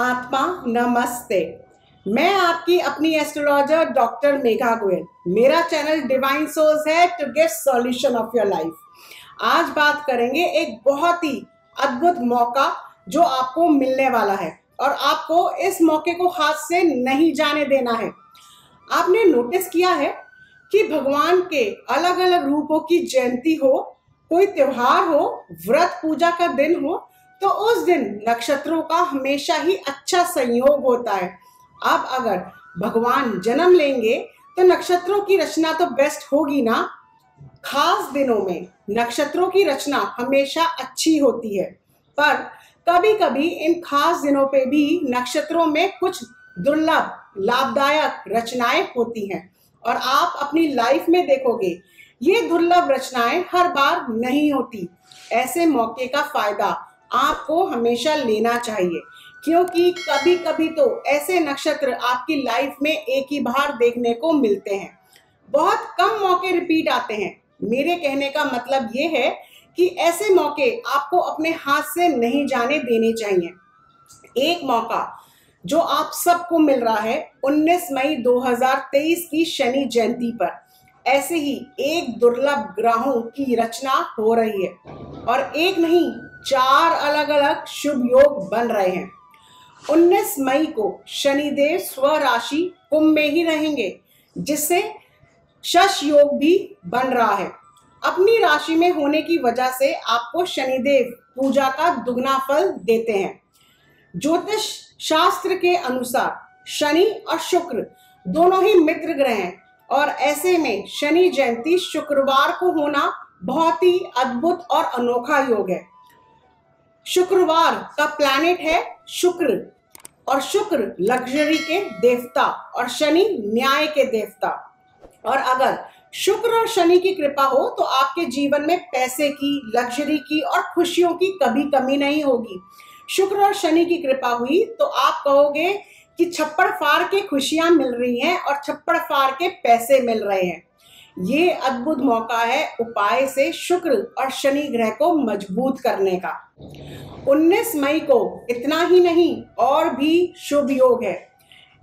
आत्मा नमस्ते। मैं आपकी अपनी एस्ट्रोलॉजर डॉक्टर मेघागोयल। मेरा चैनल डिवाइन सोल्स है to get solution of your life. आज बात करेंगे एक बहुत ही अद्भुत मौका जो आपको मिलने वाला है और आपको इस मौके को हाथ से नहीं जाने देना है। आपने नोटिस किया है कि भगवान के अलग अलग रूपों की जयंती हो, कोई त्योहार हो, व्रत पूजा का दिन हो, तो उस दिन नक्षत्रों का हमेशा ही अच्छा संयोग होता है। अब अगर भगवान जन्म लेंगे तो नक्षत्रों की रचना तो बेस्ट होगी ना। खास दिनों में नक्षत्रों की रचना हमेशा अच्छी होती है, पर कभी कभी इन खास दिनों पे भी नक्षत्रों में कुछ दुर्लभ लाभदायक रचनाएं होती हैं और आप अपनी लाइफ में देखोगे ये दुर्लभ रचनाएं हर बार नहीं होती। ऐसे मौके का फायदा आपको हमेशा लेना चाहिए, क्योंकि कभी कभी तो ऐसे नक्षत्र आपकी लाइफ में एक ही बार देखने को मिलते हैं। बहुत कम मौके रिपीट आते हैं। मेरे कहने का मतलब ये है कि ऐसे मौके आपको अपने हाथ से नहीं जाने देने चाहिए। एक मौका जो आप सबको मिल रहा है 19 मई 2023 की शनि जयंती पर ऐसे ही एक दुर्लभ ग्रहों की रचना हो रही है और एक नहीं 4 अलग अलग शुभ योग बन रहे हैं। 19 मई को शनिदेव स्वराशि कुंभ में ही रहेंगे, जिससे शश योग भी बन रहा है। अपनी राशि में होने की वजह से आपको शनिदेव पूजा का दुगना फल देते हैं। ज्योतिष शास्त्र के अनुसार शनि और शुक्र दोनों ही मित्र ग्रह हैं और ऐसे में शनि जयंती शुक्रवार को होना बहुत ही अद्भुत और अनोखा योग है। शुक्रवार का प्लैनेट है शुक्र और शुक्र लग्जरी के देवता और शनि न्याय के देवता, और अगर शुक्र और शनि की कृपा हो तो आपके जीवन में पैसे की, लग्जरी की और खुशियों की कभी कमी नहीं होगी। शुक्र और शनि की कृपा हुई तो आप कहोगे कि छप्पड़ फाड़ के खुशियां मिल रही हैं और छप्पड़ फाड़ के पैसे मिल रहे हैं। ये अद्भुत मौका है उपाय से शुक्र और शनि ग्रह को मजबूत करने का। 19 मई को इतना ही नहीं और भी शुभ योग है।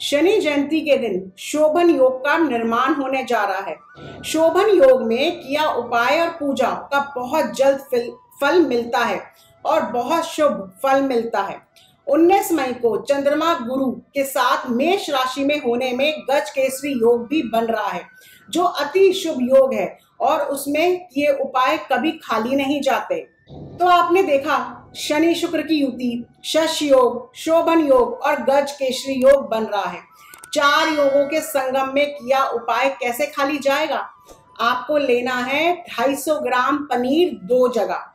शनि जयंती के दिन शोभन योग का निर्माण होने जा रहा है। शोभन योग में किया उपाय और पूजा का बहुत जल्द फल मिलता है और बहुत शुभ फल मिलता है। 19 मई को चंद्रमा गुरु के साथ मेष राशि में होने में गजकेसरी योग भी बन रहा है, जो अति शुभ योग है और उसमें किए उपाय कभी खाली नहीं जाते। तो आपने देखा शनि शुक्र की युति, शश योग, शोभन योग और गजकेसरी योग बन रहा है। 4 योगों के संगम में किया उपाय कैसे खाली जाएगा। आपको लेना है 250 ग्राम पनीर 2 जगह।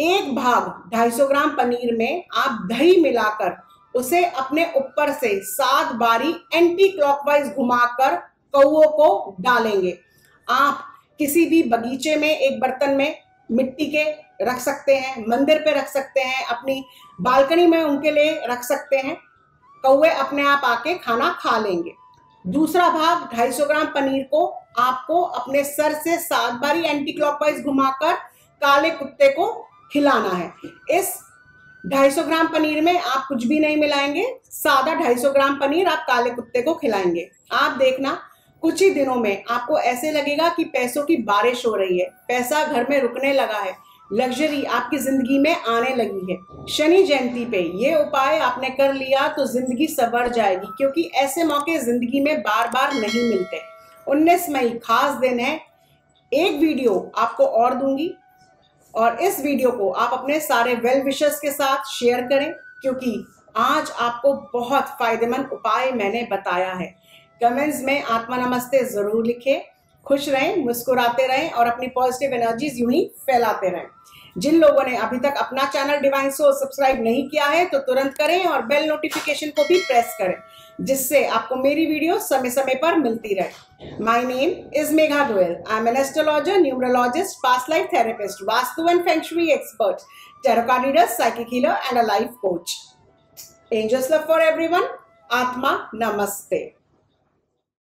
एक भाग 250 ग्राम पनीर में आप दही मिलाकर उसे अपने ऊपर से 7 बारी एंटी क्लॉकवाइज घुमाकर कौओं को डालेंगे। आप किसी भी बगीचे में एक बर्तन में मिट्टी के रख सकते हैं, मंदिर पे रख सकते हैं, अपनी बालकनी में उनके लिए रख सकते हैं। कौए अपने आप आके खाना खा लेंगे। दूसरा भाग 250 ग्राम पनीर को आपको अपने सर से 7 बारी एंटी क्लॉकवाइज घुमाकर काले कुत्ते को खिलाना है। इस 250 ग्राम पनीर में आप कुछ भी नहीं मिलाएंगे, सादा 250 ग्राम पनीर आप काले कुत्ते को खिलाएंगे। आप देखना कुछ ही दिनों में आपको ऐसे लगेगा कि पैसों की बारिश हो रही है, पैसा घर में रुकने लगा है, लग्जरी आपकी जिंदगी में आने लगी है। शनि जयंती पे ये उपाय आपने कर लिया तो जिंदगी संवर जाएगी, क्योंकि ऐसे मौके जिंदगी में बार बार नहीं मिलते। 19 मई खास दिन है। एक वीडियो आपको और दूंगी और इस वीडियो को आप अपने सारे वेल विशर्स के साथ शेयर करें, क्योंकि आज आपको बहुत फायदेमंद उपाय मैंने बताया है। कमेंट्स में आत्मा नमस्ते जरूर लिखें। खुश रहें, मुस्कुराते रहें और अपनी पॉजिटिव एनर्जीज यूं ही फैलाते रहें। जिन लोगों ने अभी तक अपना चैनल डिवाइन सोल सब्सक्राइब नहीं किया है तो तुरंत करें और बेल नोटिफिकेशन को भी प्रेस करें, जिससे आपको मेरी वीडियो समय समय पर मिलती रहे। My name is Megha Goyal. I am an astrologer, numerologist, past life therapist, vastu and feng shui expert, tarot card reader, psychic healer and a life coach. Angels love for everyone. आत्मा नमस्ते।